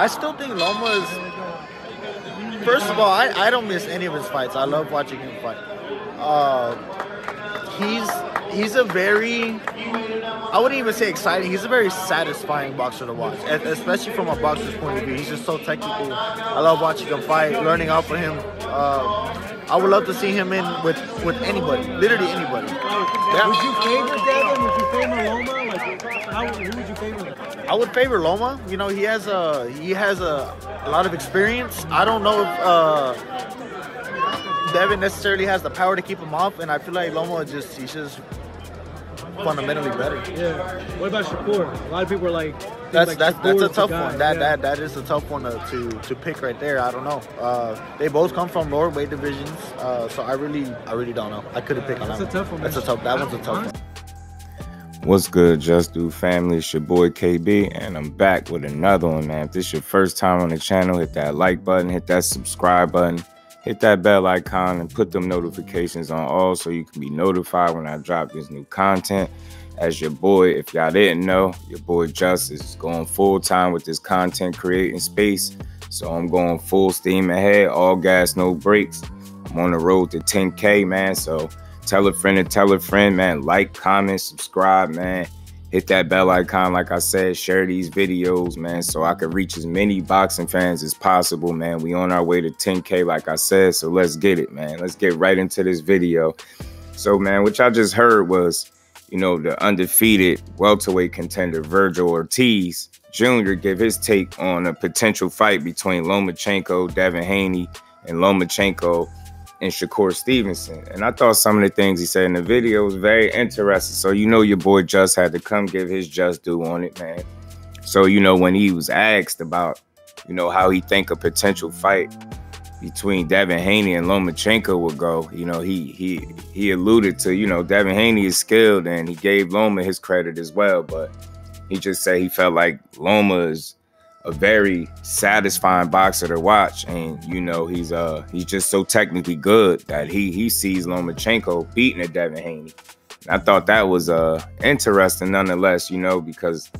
I still think Loma is, first of all, I don't miss any of his fights. I love watching him fight. He's a very, I wouldn't even say exciting, he's a very satisfying boxer to watch, especially from a boxer's point of view. He's just so technical. I love watching him fight, learning out for him. I would love to see him in with anybody, literally anybody. Yeah. Would you favor Devin? Would you favor Loma? Like, who would you favor? I would favor Loma. You know, he has a lot of experience. I don't know if Devin necessarily has the power to keep him off, and I feel like Loma he's just fundamentally better. Yeah. What about Shakur? A lot of people are like, that's a tough one. That is a tough one to pick right there. I don't know. They both come from lower weight divisions, so I really don't know. I couldn't pick on that. That's a tough one. That one's a tough one. What's good, Just Do family? It's your boy KB, and I'm back with another one, man. If this is your first time on the channel, hit that like button, hit that subscribe button, hit that bell icon, and put them notifications on all so you can be notified when I drop this new content. As your boy, if y'all didn't know, your boy Just is going full-time with this content creating space. So I'm going full steam ahead, all gas, no brakes. I'm on the road to 10K, man. So tell a friend and tell a friend, man. Like, comment, subscribe, man. Hit that bell icon, like I said. Share these videos, man, so I can reach as many boxing fans as possible, man. We on our way to 10K, like I said, so let's get it, man. Let's get right into this video. So, man, what y'all just heard was, you know, the undefeated welterweight contender Vergil Ortiz Jr. give his take on a potential fight between Lomachenko, Devin Haney, and Lomachenko and Shakur Stevenson. And I thought some of the things he said in the video was very interesting. So, you know, your boy Just had to come give his just due on it, man. So, you know, when he was asked about, you know, how he think a potential fight between Devin Haney and Lomachenko would go, you know, he alluded to, you know, Devin Haney is skilled and he gave Loma his credit as well. But he just said he felt like Loma is a very satisfying boxer to watch, and you know he's just so technically good that he sees Lomachenko beating a Devin Haney. And I thought that was interesting, nonetheless, you know, because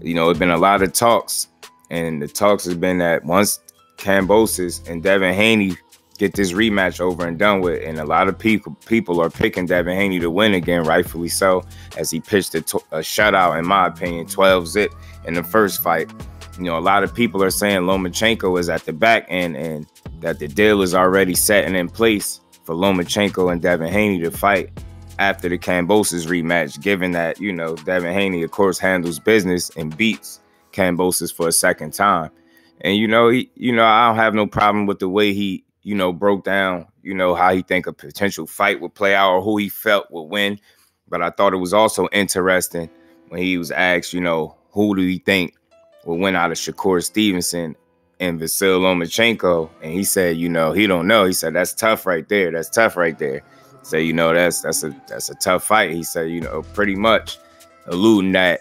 you know it's been a lot of talks, and the talks has been that once Kambosos and Devin Haney get this rematch over and done with, and a lot of people are picking Devin Haney to win again, rightfully so, as he pitched a shutout, in my opinion, 12-zip in the first fight. You know, a lot of people are saying Lomachenko is at the back end and that the deal is already set and in place for Lomachenko and Devin Haney to fight after the Kambosos rematch, given that, you know, Devin Haney, of course, handles business and beats Kambosos for a second time. And, you know, I don't have no problem with the way he, you know, broke down, you know, how he think a potential fight would play out or who he felt would win. But I thought it was also interesting when he was asked, you know, who do he think will win out of Shakur Stevenson and Vasyl Lomachenko. And he said, you know, he don't know. He said, that's tough right there. That's tough right there. So, you know, that's a tough fight. He said, you know, pretty much alluding that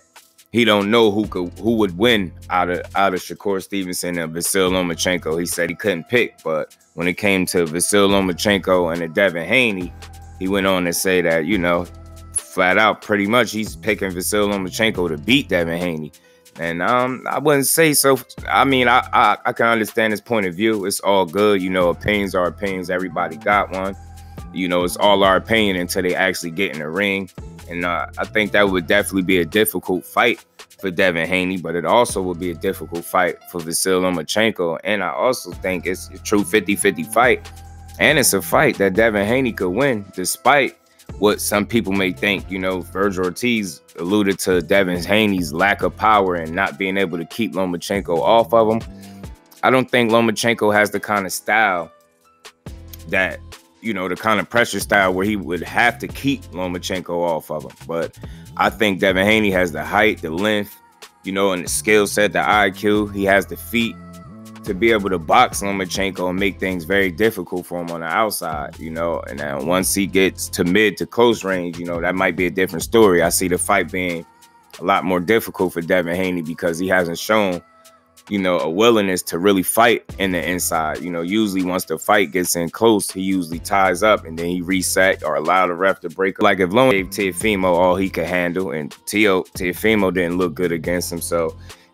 he don't know who would win out of Shakur Stevenson and Vasyl Lomachenko. He said he couldn't pick, but when it came to Vasyl Lomachenko and the Devin Haney, he went on to say that, you know, flat out, pretty much he's picking Vasyl Lomachenko to beat Devin Haney. And I wouldn't say so. I mean, I can understand his point of view. It's all good, you know. Opinions are opinions. Everybody got one. You know, it's all our opinion until they actually get in the ring. And I think that would definitely be a difficult fight for Devin Haney, but it also would be a difficult fight for Vasyl Lomachenko. And I also think it's a true 50-50 fight. And it's a fight that Devin Haney could win, despite what some people may think. You know, Vergil Ortiz alluded to Devin Haney's lack of power and not being able to keep Lomachenko off of him. I don't think Lomachenko has the kind of style that, you know, the kind of pressure style where he would have to keep Lomachenko off of him. But I think Devin Haney has the height, the length, you know, and the skill set, the IQ. He has the feet to be able to box Lomachenko and make things very difficult for him on the outside, you know. And then once he gets to mid to close range, you know, that might be a different story. I see the fight being a lot more difficult for Devin Haney because he hasn't shown, you know, a willingness to really fight in the inside. You know, usually once the fight gets in close, he usually ties up and then he reset or allow the ref to break. Like if Loma gave Teofimo all he could handle, and Teofimo didn't look good against him. So,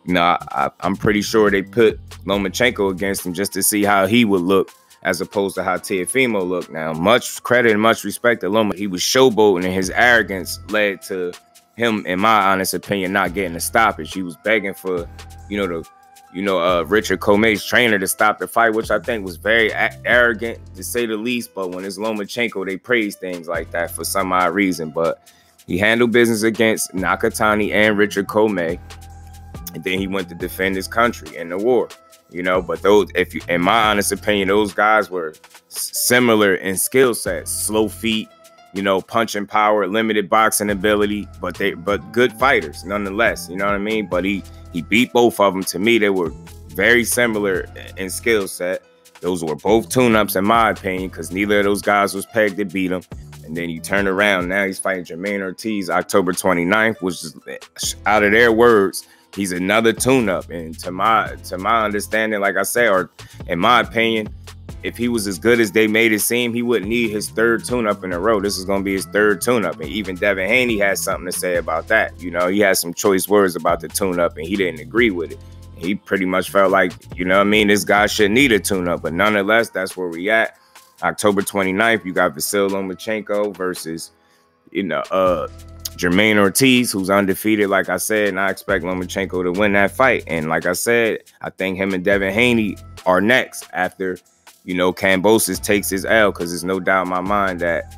you know, I'm pretty sure they put Lomachenko against him just to see how he would look as opposed to how Teofimo looked. Now, much credit and much respect to Loma. He was showboating, and his arrogance led to him, in my honest opinion, not getting a stoppage. He was begging for, Richard Komei's trainer to stop the fight, which I think was very arrogant, to say the least. But when it's Lomachenko, they praise things like that for some odd reason. But he handled business against Nakatani and Richard Komei, and then he went to defend his country in the war. You know, but in my honest opinion, those guys were similar in skill sets, slow feet, you know, punching power, limited boxing ability, but good fighters nonetheless. You know what I mean? But he beat both of them. To me, they were very similar in skill set. Those were both tune-ups, in my opinion, because neither of those guys was pegged to beat him. And then you turn around. Now he's fighting Jermaine Ortiz October 29th, which is, out of their words, he's another tune-up. And to my understanding, like I said, or in my opinion, if he was as good as they made it seem, he wouldn't need his third tune-up in a row. This is going to be his third tune-up. And even Devin Haney has something to say about that. You know, he had some choice words about the tune-up, and he didn't agree with it. And he pretty much felt like, you know what I mean, this guy should need a tune-up. But nonetheless, that's where we at. October 29th, you got Vasyl Lomachenko versus, Jermaine Ortiz, who's undefeated, like I said, and I expect Lomachenko to win that fight. And like I said, I think him and Devin Haney are next after, Kambosos takes his L, because there's no doubt in my mind that,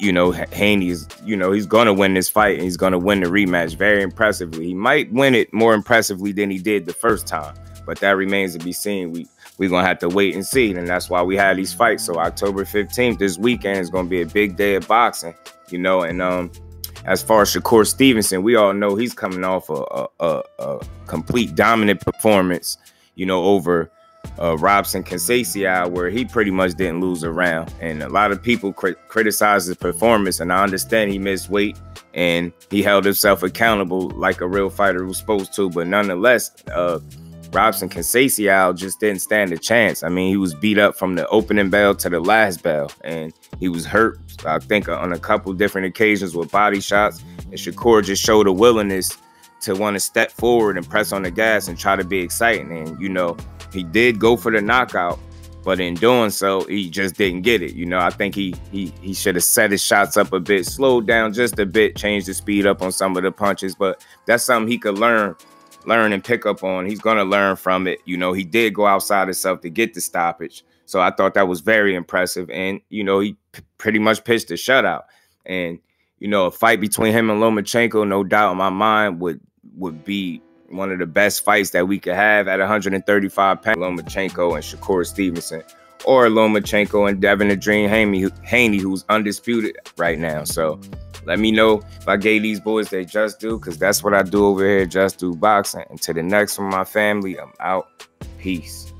Haney is, he's going to win this fight, and he's going to win the rematch very impressively. He might win it more impressively than he did the first time, but that remains to be seen. We're going to have to wait and see, and that's why we had these fights. So October 15th, this weekend, is going to be a big day of boxing, and, as far as Shakur Stevenson, we all know he's coming off a complete dominant performance, over Robson Conceicão, where he pretty much didn't lose a round. And a lot of people criticize his performance, and I understand he missed weight and he held himself accountable like a real fighter was supposed to. But nonetheless, Robson Conceicão just didn't stand a chance. I mean, he was beat up from the opening bell to the last bell, and he was hurt, I think, on a couple different occasions with body shots. And Shakur just showed a willingness to want to step forward and press on the gas and try to be exciting. And, he did go for the knockout, but in doing so, he just didn't get it. I think he should have set his shots up a bit, slowed down just a bit, changed the speed up on some of the punches. But that's something he could learn and pick up on. He's going to learn from it. He did go outside himself to get the stoppage. So I thought that was very impressive. And, he pretty much pitched a shutout. And, a fight between him and Lomachenko, no doubt in my mind, would be one of the best fights that we could have at 135 pounds. Lomachenko and Shakur Stevenson, or Lomachenko and Devin the Dream Haney, who's undisputed right now. So let me know if I gave these boys their just due, because that's what I do over here, Just Due Boxing. And to the next one, my family, I'm out. Peace.